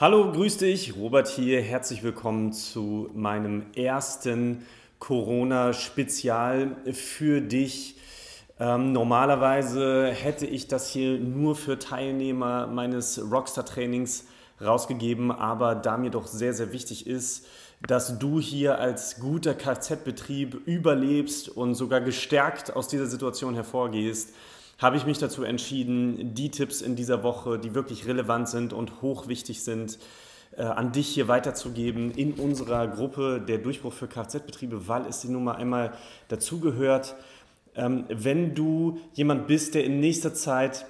Hallo, grüß dich, Robert hier. Herzlich willkommen zu meinem ersten Corona-Spezial für dich. Normalerweise hätte ich das hier nur für Teilnehmer meines Rockstar-Trainings rausgegeben, aber da mir doch sehr, sehr wichtig ist, dass du hier als guter KFZ-Betrieb überlebst und sogar gestärkt aus dieser Situation hervorgehst, habe ich mich dazu entschieden, die Tipps in dieser Woche, die wirklich relevant sind und hochwichtig sind, an dich hier weiterzugeben in unserer Gruppe der Durchbruch für Kfz-Betriebe, weil es dir nun mal einmal dazugehört. Wenn du jemand bist, der in nächster Zeit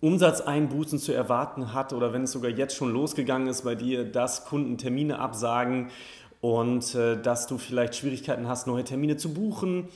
Umsatzeinbußen zu erwarten hat oder wenn es sogar jetzt schon losgegangen ist bei dir, dass Kunden Termine absagen und dass du vielleicht Schwierigkeiten hast, neue Termine zu buchen,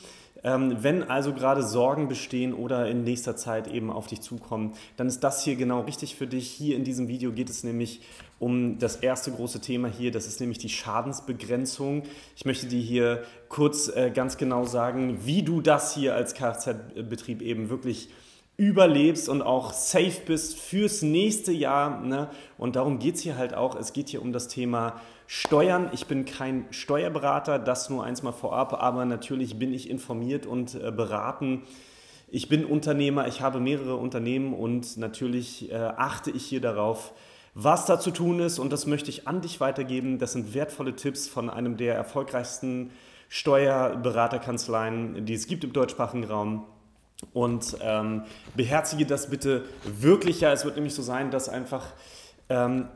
wenn also gerade Sorgen bestehen oder in nächster Zeit eben auf dich zukommen, dann ist das hier genau richtig für dich. Hier in diesem Video geht es nämlich um das erste große Thema hier, das ist nämlich die Schadensbegrenzung. Ich möchte dir hier kurz ganz genau sagen, wie du das hier als Kfz-Betrieb eben wirklich überlebst und auch safe bist fürs nächste Jahr, ne? Und darum geht es hier halt auch. Es geht hier um das Thema Steuern. Ich bin kein Steuerberater, das nur eins mal vorab, aber natürlich bin ich informiert und beraten. Ich bin Unternehmer, ich habe mehrere Unternehmen und natürlich achte ich hier darauf, was da zu tun ist, und das möchte ich an dich weitergeben. Das sind wertvolle Tipps von einem der erfolgreichsten Steuerberaterkanzleien, die es gibt im deutschsprachigen Raum. Und beherzige das bitte wirklich. Ja, es wird nämlich so sein, dass einfach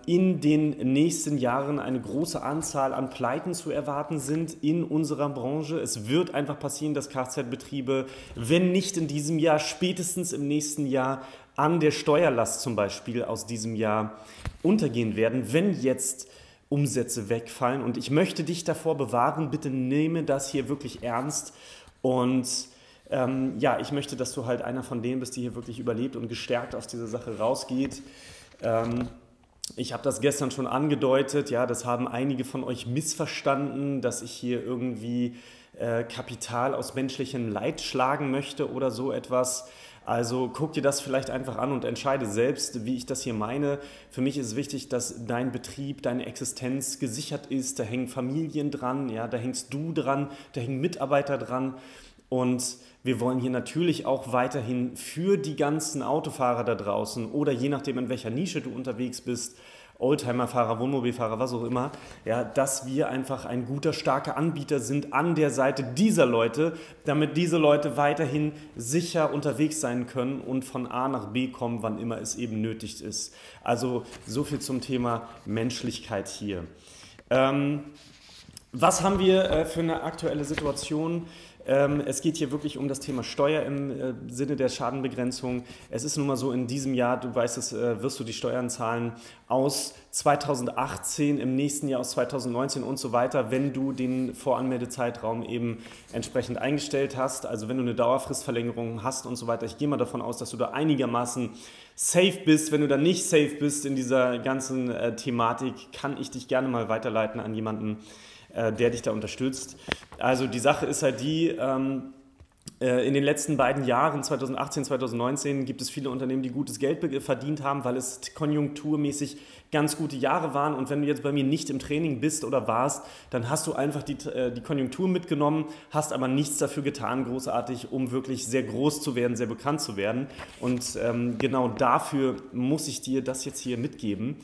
in den nächsten Jahren eine große Anzahl an Pleiten zu erwarten sind in unserer Branche. Es wird einfach passieren, dass Kfz-Betriebe, wenn nicht in diesem Jahr, spätestens im nächsten Jahr an der Steuerlast zum Beispiel aus diesem Jahr untergehen werden, wenn jetzt Umsätze wegfallen. Und ich möchte dich davor bewahren, bitte nehme das hier wirklich ernst und ja, ich möchte, dass du halt einer von denen bist, die hier wirklich überlebt und gestärkt aus dieser Sache rausgeht. Ich habe das gestern schon angedeutet, ja, das haben einige von euch missverstanden, dass ich hier irgendwie Kapital aus menschlichem Leid schlagen möchte oder so etwas. Also guck dir das vielleicht einfach an und entscheide selbst, wie ich das hier meine. Für mich ist wichtig, dass dein Betrieb, deine Existenz gesichert ist. Da hängen Familien dran, ja, da hängst du dran, da hängen Mitarbeiter dran. Und wir wollen hier natürlich auch weiterhin für die ganzen Autofahrer da draußen oder je nachdem, in welcher Nische du unterwegs bist, Oldtimerfahrer, Wohnmobilfahrer, was auch immer, ja, dass wir einfach ein guter, starker Anbieter sind an der Seite dieser Leute, damit diese Leute weiterhin sicher unterwegs sein können und von A nach B kommen, wann immer es eben nötig ist. Also so viel zum Thema Menschlichkeit hier. Was haben wir für eine aktuelle Situation? Es geht hier wirklich um das Thema Steuer im Sinne der Schadenbegrenzung. Es ist nun mal so, in diesem Jahr, du weißt es, wirst du die Steuern zahlen aus 2018, im nächsten Jahr aus 2019 und so weiter, wenn du den Voranmeldezeitraum eben entsprechend eingestellt hast. Also wenn du eine Dauerfristverlängerung hast und so weiter. Ich gehe mal davon aus, dass du da einigermaßen safe bist. Wenn du da nicht safe bist in dieser ganzen Thematik, kann ich dich gerne mal weiterleiten an jemanden, der dich da unterstützt. Also die Sache ist halt die, in den letzten beiden Jahren, 2018, 2019, gibt es viele Unternehmen, die gutes Geld verdient haben, weil es konjunkturmäßig ganz gute Jahre waren. Und wenn du jetzt bei mir nicht im Training bist oder warst, dann hast du einfach die Konjunktur mitgenommen, hast aber nichts dafür getan, großartig, um wirklich sehr groß zu werden, sehr bekannt zu werden. Und genau dafür muss ich dir das jetzt hier mitgeben.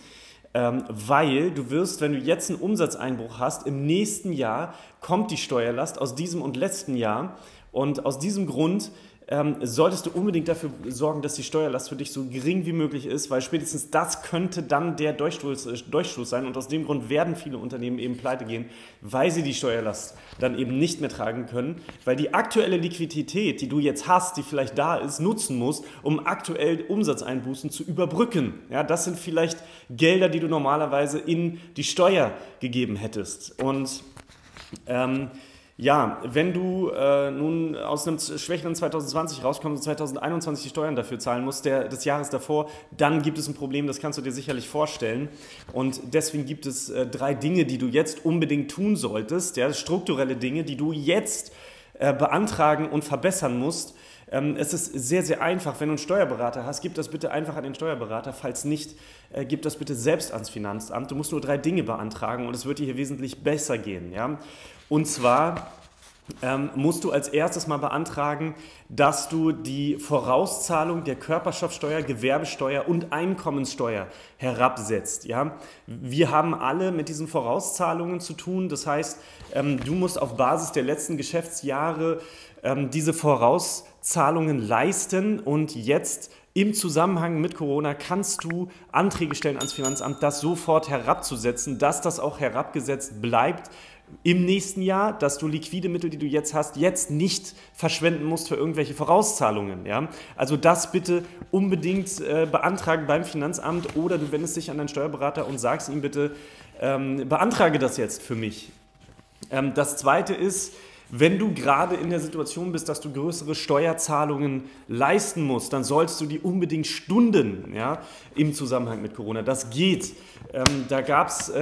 Weil du wirst, wenn du jetzt einen Umsatzeinbruch hast, im nächsten Jahr kommt die Steuerlast aus diesem und letzten Jahr, und aus diesem Grund solltest du unbedingt dafür sorgen, dass die Steuerlast für dich so gering wie möglich ist, weil spätestens das könnte dann der Durchstoß sein, und aus dem Grund werden viele Unternehmen eben pleite gehen, weil sie die Steuerlast dann eben nicht mehr tragen können, weil die aktuelle Liquidität, die du jetzt hast, die vielleicht da ist, nutzen musst, um aktuell Umsatzeinbußen zu überbrücken. Ja, das sind vielleicht Gelder, die du normalerweise in die Steuer gegeben hättest. Und ja, wenn du nun aus einem schwächeren 2020 rauskommst und 2021 die Steuern dafür zahlen musst, des Jahres davor, dann gibt es ein Problem, das kannst du dir sicherlich vorstellen. Und deswegen gibt es drei Dinge, die du jetzt unbedingt tun solltest, ja, strukturelle Dinge, die du jetzt beantragen und verbessern musst, Es ist sehr, sehr einfach. Wenn du einen Steuerberater hast, gib das bitte einfach an den Steuerberater. Falls nicht, gib das bitte selbst ans Finanzamt. Du musst nur 3 Dinge beantragen und es wird dir hier wesentlich besser gehen. Ja? Und zwar musst du als erstes mal beantragen, dass du die Vorauszahlung der Körperschaftssteuer, Gewerbesteuer und Einkommensteuer herabsetzt. Ja? Wir haben alle mit diesen Vorauszahlungen zu tun. Das heißt, du musst auf Basis der letzten Geschäftsjahre diese Vorauszahlungen leisten und jetzt im Zusammenhang mit Corona kannst du Anträge stellen ans Finanzamt, das sofort herabzusetzen, dass das auch herabgesetzt bleibt im nächsten Jahr, dass du liquide Mittel, die du jetzt hast, jetzt nicht verschwenden musst für irgendwelche Vorauszahlungen. Ja? Also das bitte unbedingt beantragen beim Finanzamt oder du wendest dich an deinen Steuerberater und sagst ihm bitte, beantrage das jetzt für mich. Das Zweite ist, wenn du gerade in der Situation bist, dass du größere Steuerzahlungen leisten musst, dann sollst du die unbedingt stunden, ja, im Zusammenhang mit Corona. Das geht. Da gab es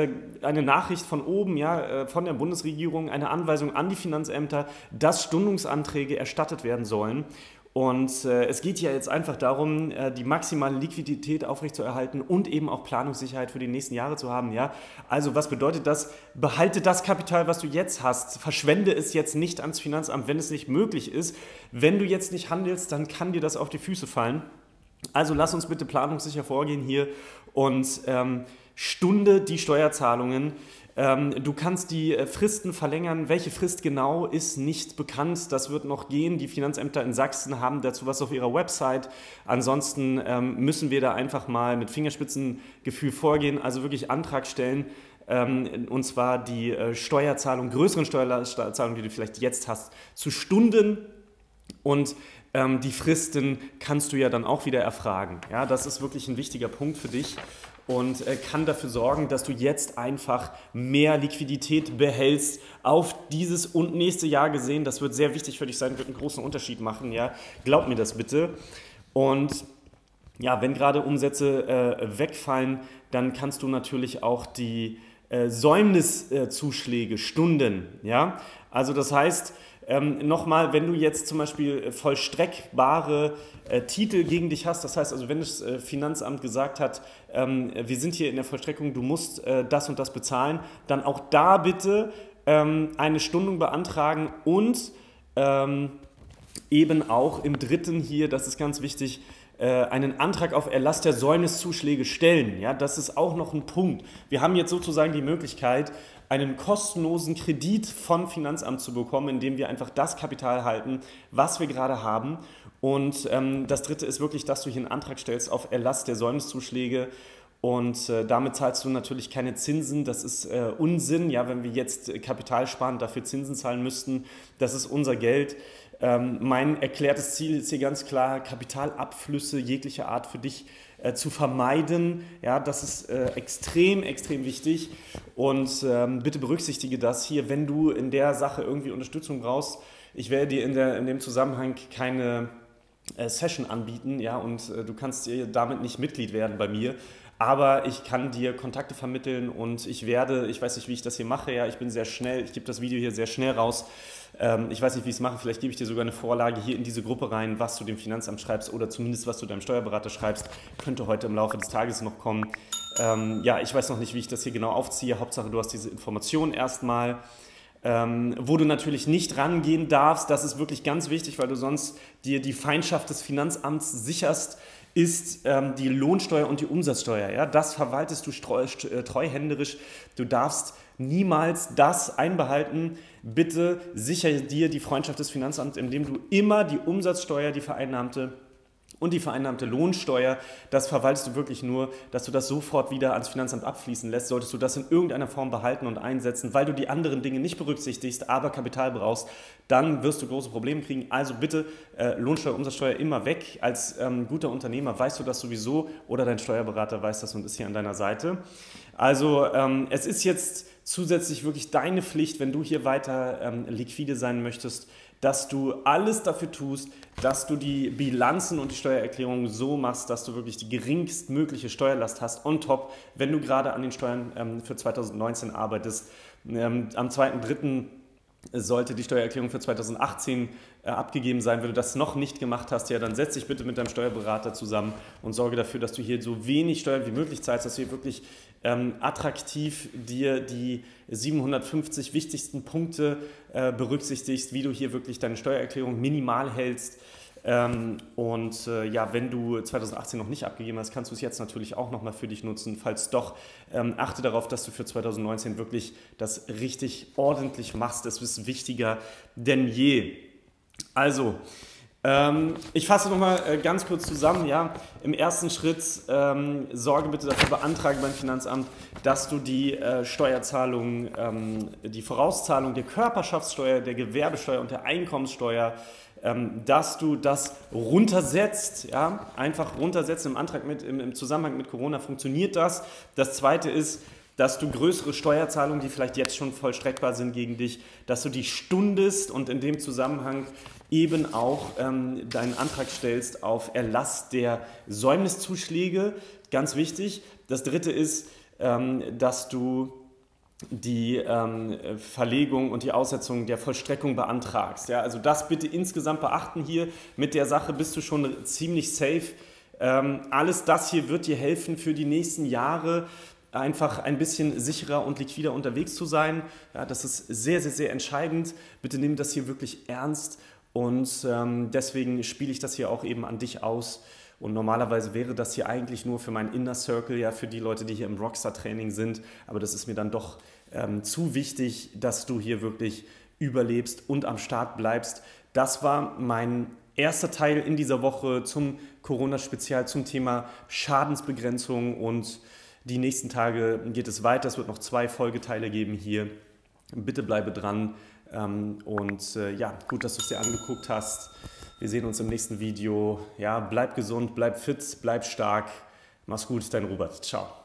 eine Nachricht von oben, ja, von der Bundesregierung, eine Anweisung an die Finanzämter, dass Stundungsanträge erstattet werden sollen. Und es geht ja jetzt einfach darum, die maximale Liquidität aufrechtzuerhalten und eben auch Planungssicherheit für die nächsten Jahre zu haben. Ja? Also was bedeutet das? Behalte das Kapital, was du jetzt hast. Verschwende es jetzt nicht ans Finanzamt, wenn es nicht möglich ist. Wenn du jetzt nicht handelst, dann kann dir das auf die Füße fallen. Also lass uns bitte planungssicher vorgehen hier und stunde die Steuerzahlungen. Du kannst die Fristen verlängern. Welche Frist genau ist nicht bekannt. Das wird noch gehen. Die Finanzämter in Sachsen haben dazu was auf ihrer Website. Ansonsten müssen wir da einfach mal mit Fingerspitzengefühl vorgehen. Also wirklich Antrag stellen. Und zwar die Steuerzahlung, größeren Steuerzahlungen, die du vielleicht jetzt hast, zu stunden. Und die Fristen kannst du ja dann auch wieder erfragen. Ja, das ist wirklich ein wichtiger Punkt für dich und kann dafür sorgen, dass du jetzt einfach mehr Liquidität behältst auf dieses und nächste Jahr gesehen. Das wird sehr wichtig für dich sein, wird einen großen Unterschied machen. Ja? Glaub mir das bitte. Und ja, wenn gerade Umsätze wegfallen, dann kannst du natürlich auch die Säumniszuschläge stunden. Ja? Also das heißt, nochmal, wenn du jetzt zum Beispiel vollstreckbare Titel gegen dich hast, das heißt also, wenn das Finanzamt gesagt hat, wir sind hier in der Vollstreckung, du musst das und das bezahlen, dann auch da bitte eine Stundung beantragen und eben auch im dritten hier, das ist ganz wichtig, einen Antrag auf Erlass der Säumniszuschläge stellen. Ja, das ist auch noch ein Punkt. Wir haben jetzt sozusagen die Möglichkeit, einen kostenlosen Kredit vom Finanzamt zu bekommen, indem wir einfach das Kapital halten, was wir gerade haben. Und das Dritte ist wirklich, dass du hier einen Antrag stellst auf Erlass der Säumniszuschläge. Und damit zahlst du natürlich keine Zinsen, das ist Unsinn, ja, wenn wir jetzt Kapital sparen, dafür Zinsen zahlen müssten, das ist unser Geld. Mein erklärtes Ziel ist hier ganz klar, Kapitalabflüsse jeglicher Art für dich zu vermeiden. Ja, das ist extrem, extrem wichtig und bitte berücksichtige das hier, wenn du in der Sache irgendwie Unterstützung brauchst. Ich werde dir in dem Zusammenhang keine Session anbieten, ja, und du kannst dir damit nicht Mitglied werden bei mir. Aber ich kann dir Kontakte vermitteln und ich weiß nicht, wie ich das hier mache, ja, ich bin sehr schnell, ich gebe das Video hier sehr schnell raus, ich weiß nicht, wie ich es mache, vielleicht gebe ich dir sogar eine Vorlage hier in diese Gruppe rein, was du dem Finanzamt schreibst oder zumindest was du deinem Steuerberater schreibst, könnte heute im Laufe des Tages noch kommen. Ja, ich weiß noch nicht, wie ich das hier genau aufziehe, Hauptsache du hast diese Information erstmal. Wo du natürlich nicht rangehen darfst, das ist wirklich ganz wichtig, weil du sonst dir die Feindschaft des Finanzamts sicherst, ist die Lohnsteuer und die Umsatzsteuer. Ja? Das verwaltest du treuhänderisch. Du darfst niemals das einbehalten. Bitte sichere dir die Freundschaft des Finanzamts, indem du immer die Umsatzsteuer, die vereinnahmte und die vereinnahmte Lohnsteuer, das verwaltest du wirklich nur, dass du das sofort wieder ans Finanzamt abfließen lässt. Solltest du das in irgendeiner Form behalten und einsetzen, weil du die anderen Dinge nicht berücksichtigst, aber Kapital brauchst, dann wirst du große Probleme kriegen. Also bitte Lohnsteuer, Umsatzsteuer immer weg. Als guter Unternehmer weißt du das sowieso oder dein Steuerberater weiß das und ist hier an deiner Seite. Also es ist jetzt zusätzlich wirklich deine Pflicht, wenn du hier weiter liquide sein möchtest, dass du alles dafür tust, dass du die Bilanzen und die Steuererklärungen so machst, dass du wirklich die geringstmögliche Steuerlast hast on top, wenn du gerade an den Steuern für 2019 arbeitest. Am 2.3. sollte die Steuererklärung für 2018 abgegeben sein. Wenn du das noch nicht gemacht hast, ja, dann setz dich bitte mit deinem Steuerberater zusammen und sorge dafür, dass du hier so wenig Steuern wie möglich zahlst, dass du hier wirklich attraktiv dir die 750 wichtigsten Punkte berücksichtigst, wie du hier wirklich deine Steuererklärung minimal hältst. Ja, wenn du 2018 noch nicht abgegeben hast, kannst du es jetzt natürlich auch nochmal für dich nutzen. Falls doch, achte darauf, dass du für 2019 wirklich das richtig ordentlich machst. Das ist wichtiger denn je. Also, ich fasse nochmal ganz kurz zusammen. Ja. Im ersten Schritt sorge bitte dafür, beantrage beim Finanzamt, dass du die Steuerzahlungen, die Vorauszahlung der Körperschaftssteuer, der Gewerbesteuer und der Einkommenssteuer, dass du das runtersetzt, ja, einfach runtersetzen im Antrag mit, im Zusammenhang mit Corona funktioniert das. Das zweite ist, dass du größere Steuerzahlungen, die vielleicht jetzt schon vollstreckbar sind gegen dich, dass du die stundest und in dem Zusammenhang eben auch deinen Antrag stellst auf Erlass der Säumniszuschläge, ganz wichtig. Das dritte ist, dass du die Verlegung und die Aussetzung der Vollstreckung beantragst. Ja, also das bitte insgesamt beachten hier. Mit der Sache bist du schon ziemlich safe. Alles das hier wird dir helfen, für die nächsten Jahre einfach ein bisschen sicherer und liquider unterwegs zu sein. Ja, das ist sehr, sehr, sehr entscheidend. Bitte nimm das hier wirklich ernst und deswegen spiele ich das hier auch eben an dich aus. Und normalerweise wäre das hier eigentlich nur für meinen Inner Circle, ja, für die Leute, die hier im Rockstar-Training sind. Aber das ist mir dann doch zu wichtig, dass du hier wirklich überlebst und am Start bleibst. Das war mein erster Teil in dieser Woche zum Corona-Spezial, zum Thema Schadensbegrenzung. Und die nächsten Tage geht es weiter. Es wird noch 2 Folgeteile geben hier. Bitte bleibe dran. Ja, gut, dass du es dir angeguckt hast. Wir sehen uns im nächsten Video. Ja, bleib gesund, bleib fit, bleib stark. Mach's gut, dein Robert. Ciao.